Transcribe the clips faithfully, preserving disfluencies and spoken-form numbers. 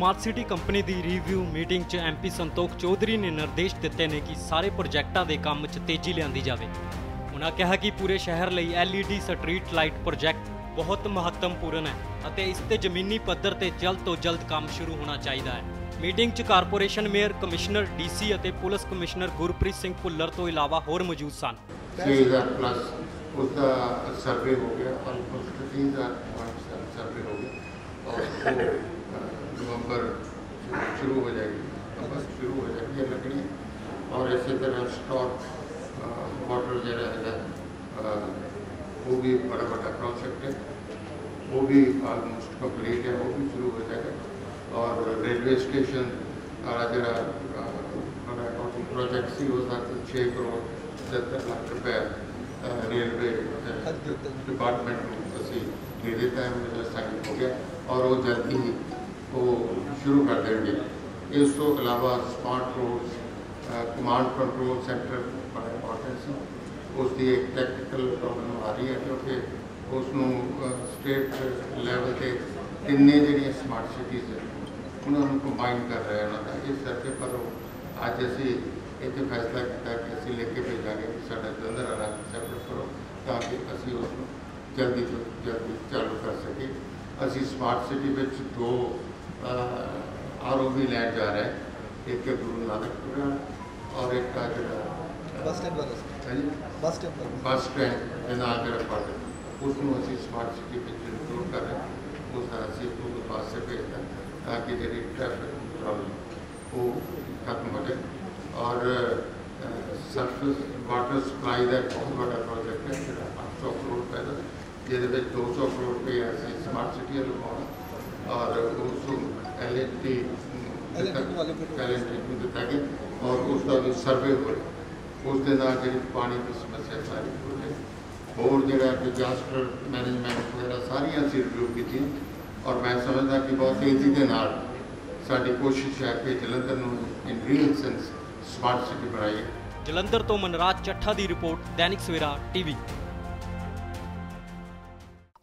Smart city company की review meeting च M P Santokh Chaudhary ने निर्देश दिते ने कि सारे प्रोजेक्टां दे काम च तेजी लिआंदी जावे। उन्होंने कहा कि पूरे शहर लई L E D street light project बहुत महत्वपूर्ण है अते इस ते जमीनी पद्धर ते जल्द तो जल्द काम शुरू होना चाहिए है। मीटिंग च corporation mayor commissioner D C अते पुलिस कमिश्नर गुरप्रीत भुलर तो इलावा होर मौजूद सन। तीन हज़ार प्लस उसका सर्वे हो गया और तीन हज़ार सर्वे हो गया और नवंबर शुरू हो जाएगी, बस शुरू हो जाएगी लकड़ी और इसी तरह स्टॉक वाटर जरा वो भी बड़ा बड़ा प्रोजेक्ट है, वो भी ऑलमोस्ट कम्प्लीट है, वो भी शुरू हो जाएगा और रेलवे स्टेशन बड़ा जरा प्रोजेक्ट ही हो सकते छः करोड़ सत्तर लाख रुपये रेलवे डिपार्टमेंट को असी दे देता है, मुझे साइन हो गया और वो जल्दी ही वो शुरू कर देंगे। इस तो अलावा smart roads command control centre बड़ा इंपॉर्टेंट है, उसकी एक टैक्टिकल प्रॉब्लम आ रही है क्योंकि उसको स्टेट लैवल के तिने जी स्मार्ट सिटीज़ है उन्होंने कंबाइन कर रहे हैं। इस करके पर अज असी इतने फैसला किया कि असी लेके भेजेंगे कि साढ़ा जलंधर वाला सैपरेट करो ताकि असी उसको जल्दी तो जल्दी चालू कर सके। असी स्मार्ट सिटी में दो आर ओ वी लैन जा रहे हैं, एक गुरु नानकपुरा और एक का bus stand bus stand bus stand उसमें असी स्मार्ट सिटी में इंक्लूड कर रहे हैं। उसका असी उनको पास से भेजना ताकि जी ट्रैफिक प्रॉब्लम वो खत्म हो जाए और सरफेस वाटर सप्लाई का बहुत बड़ा प्रोजेक्ट है जो अठ सौ करोड़ रुपए का जिसमें दो सौ करोड़ रुपये असी स्मार्ट सिटी लगवाना और उसको L N T L N T दिता गया और उसका भी सर्वे हो रहा है, उसके साथ जी पानी की समस्या सारी हो जाए और जो डिजास्टर मैनेजमेंट वगैरह सारिया असी रिव्यू की और मैं समझदा कि बहुत तेजी के नाल साडी कोशिश है कि जलंधर नूं in real sense smart city बनाइए। जलंधर तो मनराज चट्ठा की report Dainik Savera TV.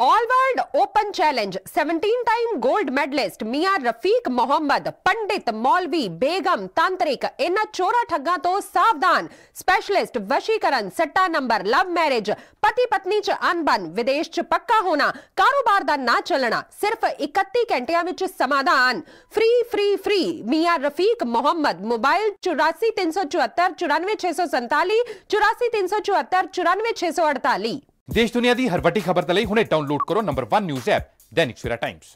All world open challenge सत्रह टाइम गोल्ड मेडलिस्ट मियां रफीक मोहम्मद पंडित मौलवी बेगम तांत्रिक इन्हां चोरा ठग्गा तो सावधान। स्पेशलिस्ट वशीकरण सट्टा नंबर लव मैरिज पति पत्नी च अनबन विदेश च पक्का होना कारोबार दा ना चलना सिर्फ इकत्ती घंटिया विच समाधान। फ्री फ्री फ्री मियां रफीक मोहम्मद मोबाइल चौरासी तीन सौ चौहत्तर चौरानवे छे सौ संताली चौरासी तीन सौ चौहत्तर चौरानवे छे सौ अड़ताली। देश दुनिया की हर वड्डी खबर तले हुणे डाउनलोड करो number one news app Dainik Savera times.